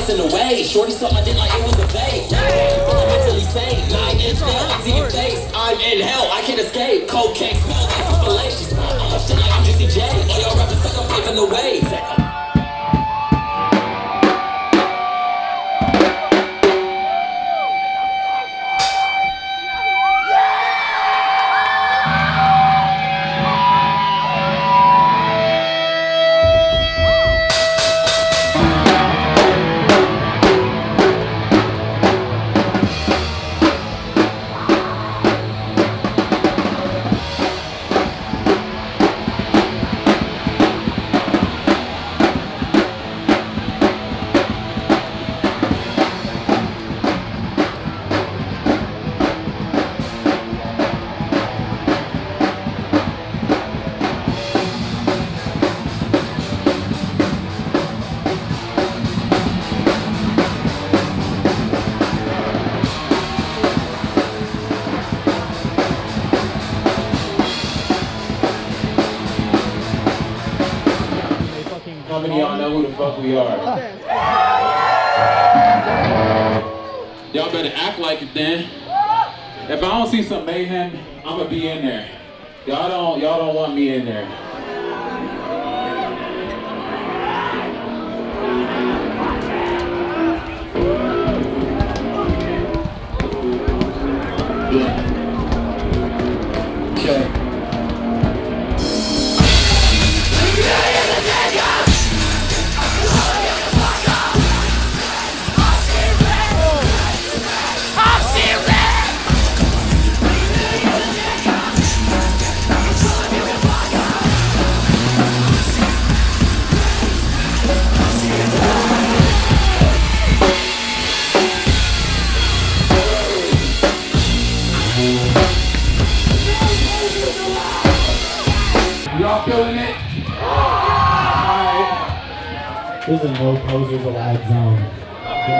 was in the way. Shorty saw my dick like it was a vape. Full of mentally sane, 9-inch nails in your face. I'm in hell, I can't escape. Cold cake smells like some filet. She smell off shit like I'm Juicy J. All y'all rappers suck up paving the way. How many of y'all know who the fuck we are? Y'all better act like it then. If I don't see some mayhem, I'ma be in there. Y'all don't want me in there. Yeah. Okay. Y'all feeling it? Alright. This is no posers allowed zone. Okay.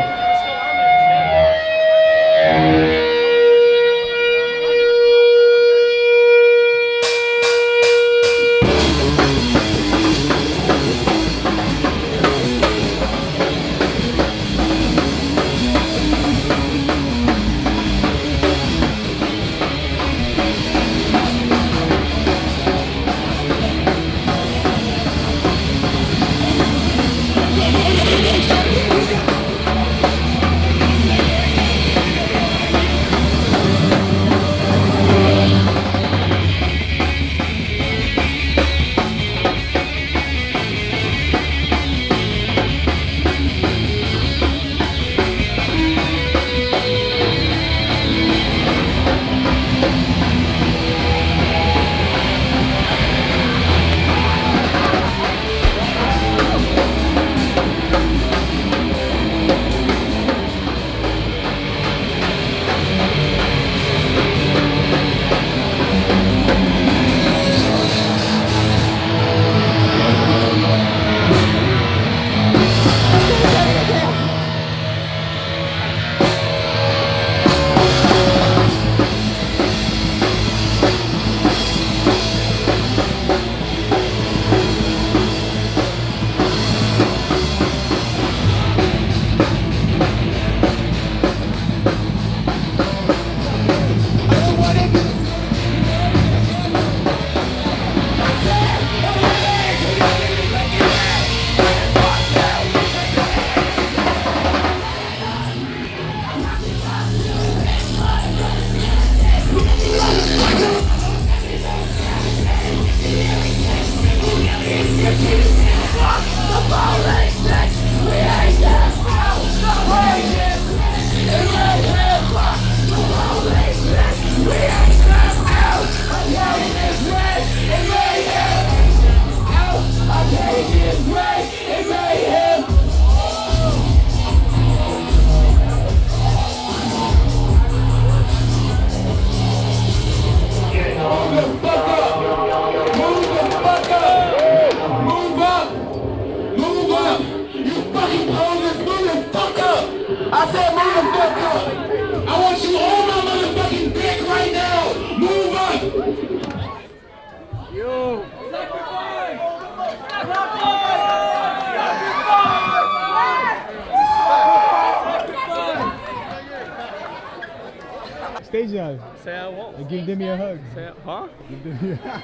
Dejan. Say I won't. Give them a hug. Say, huh? Give them a hug.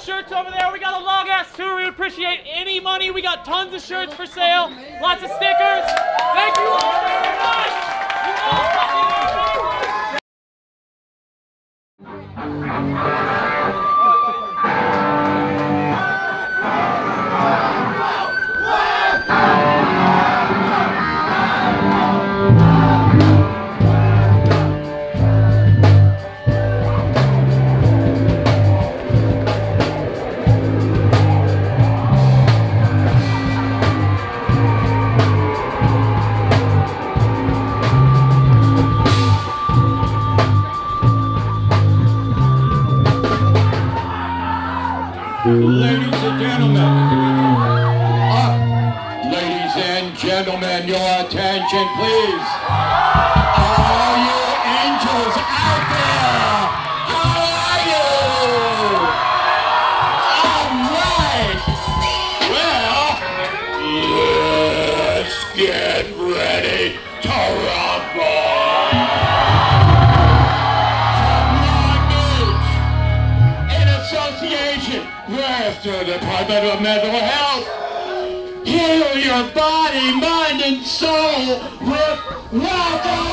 Shirts over there. We got a long ass tour. We appreciate any money. We got tons of shirts for sale. Lots of stickers. Thank you all very much. You all fucking Ladies and gentlemen, your attention, please. All you angels out there, how are you? All right. Well, let's get ready to rumble. With the Department of Mental Health, heal your body, mind, and soul with WACKO!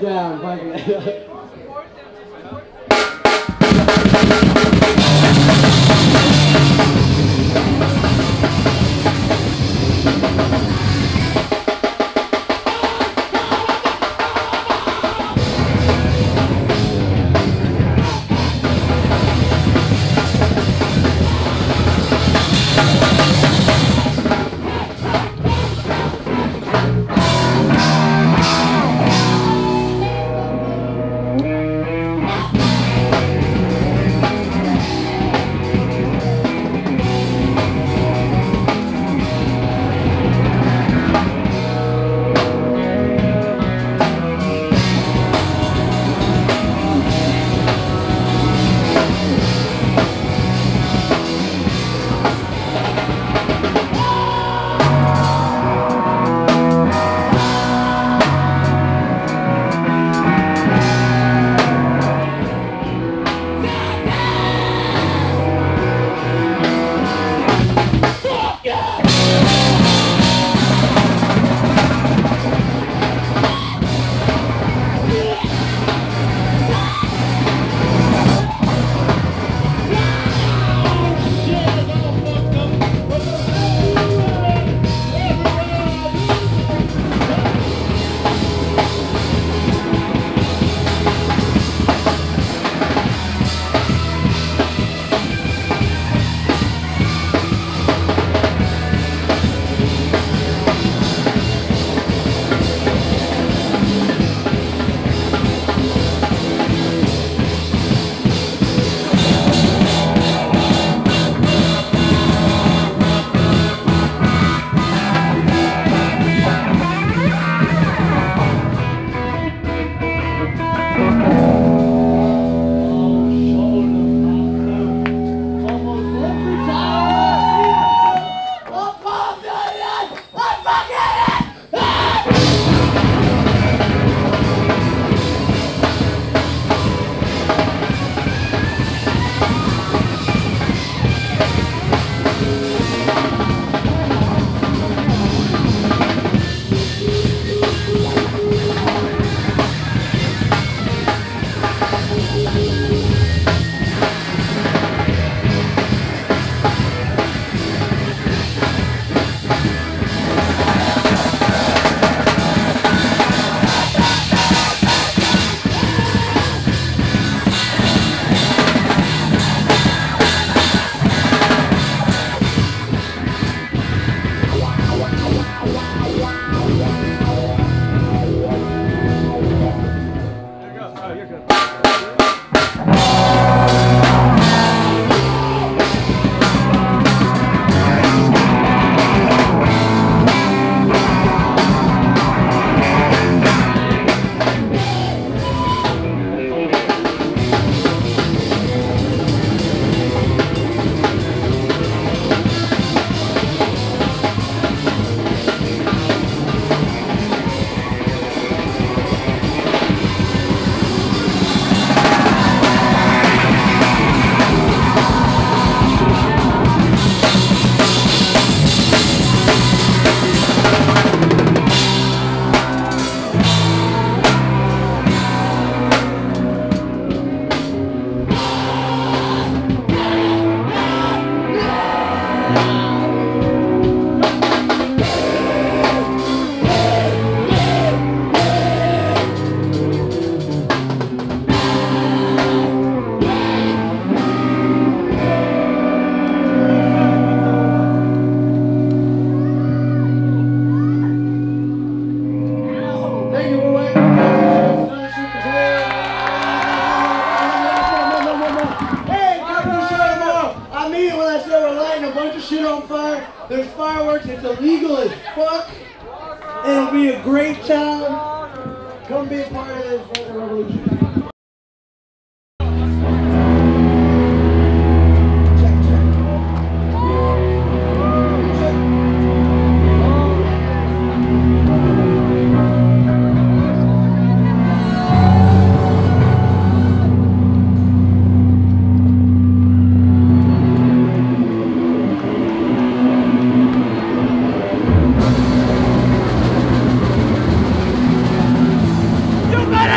got down finally. There's fireworks, it's illegal as fuck. It'll be a great time. Come be a part of this fucking revolution. You better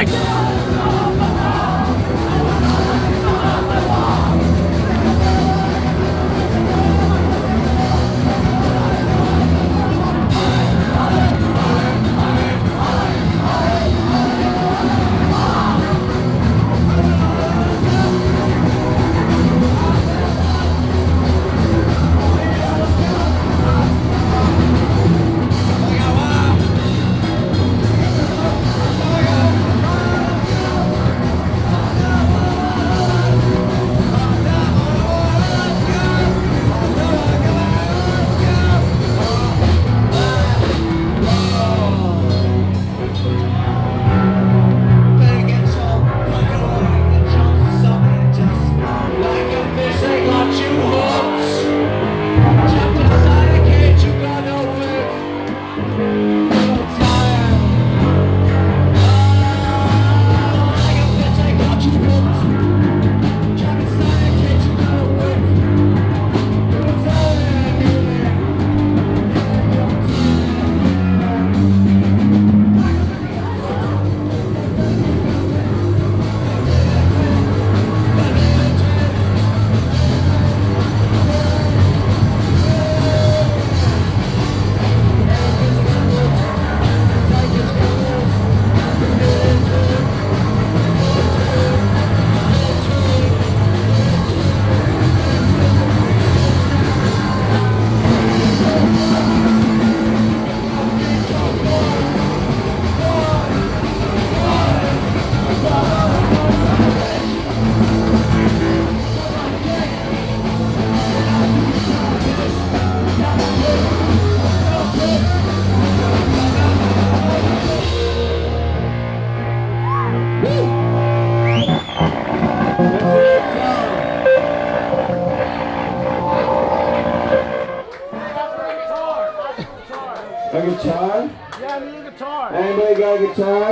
A guitar? Yeah, I need a guitar. Anybody got a guitar?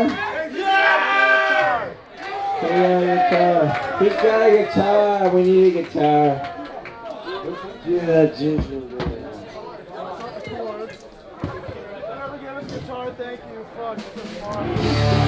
Yeah! Who's got a guitar? We need a guitar. Let's do that gingerbread. Whoever gave us a guitar, thank you. Fuck, it's a